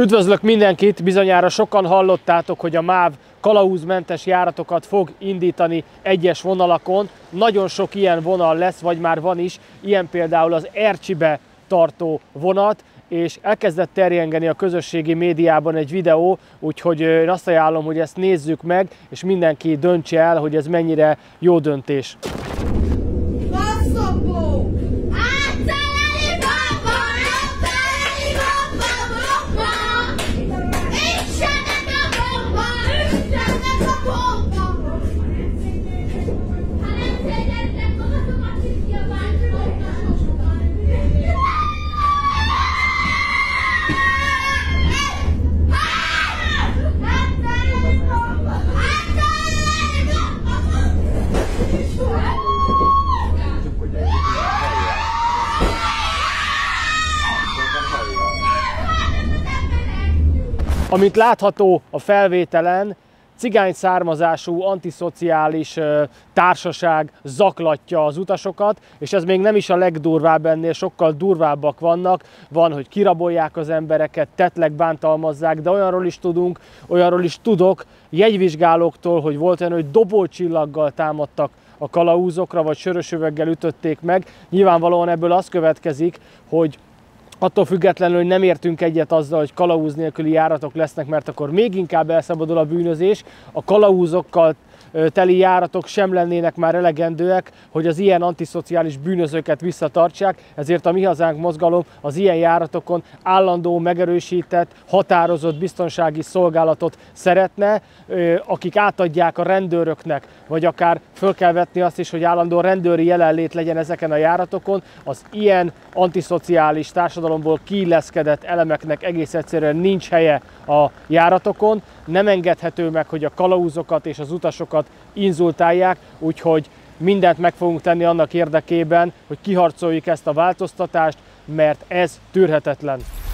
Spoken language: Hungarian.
Üdvözlök mindenkit! Bizonyára sokan hallottátok, hogy a MÁV kalauzmentes járatokat fog indítani egyes vonalakon. Nagyon sok ilyen vonal lesz, vagy már van is, ilyen például az Ercsibe tartó vonat, és elkezdett terjengeni a közösségi médiában egy videó, úgyhogy én azt ajánlom, hogy ezt nézzük meg, és mindenki döntse el, hogy ez mennyire jó döntés. Amint látható a felvételen, cigány származású, antiszociális társaság zaklatja az utasokat, és ez még nem is a legdurvább ennél, sokkal durvábbak vannak. Van, hogy kirabolják az embereket, tettleg bántalmazzák, de olyanról is tudok jegyvizsgálóktól, hogy volt olyan, hogy dobócsillaggal támadtak a kalauzokra, vagy sörösüveggel ütötték meg. Nyilvánvalóan ebből az következik, hogy attól függetlenül, hogy nem értünk egyet azzal, hogy kalauz nélküli járatok lesznek, mert akkor még inkább elszabadul a bűnözés. A kalauzokkal teli járatok sem lennének már elegendőek, hogy az ilyen antiszociális bűnözőket visszatartsák, ezért a Mi Hazánk Mozgalom az ilyen járatokon állandó, megerősített, határozott biztonsági szolgálatot szeretne, akik átadják a rendőröknek, vagy akár föl kell vetni azt is, hogy állandó rendőri jelenlét legyen ezeken a járatokon. Az ilyen antiszociális társadalomból kiilleszkedett elemeknek egész egyszerűen nincs helye a járatokon. Nem engedhető meg, hogy a kalauzokat és az utasokat inzultálják, úgyhogy mindent meg fogunk tenni annak érdekében, hogy kiharcoljuk ezt a változtatást, mert ez tűrhetetlen.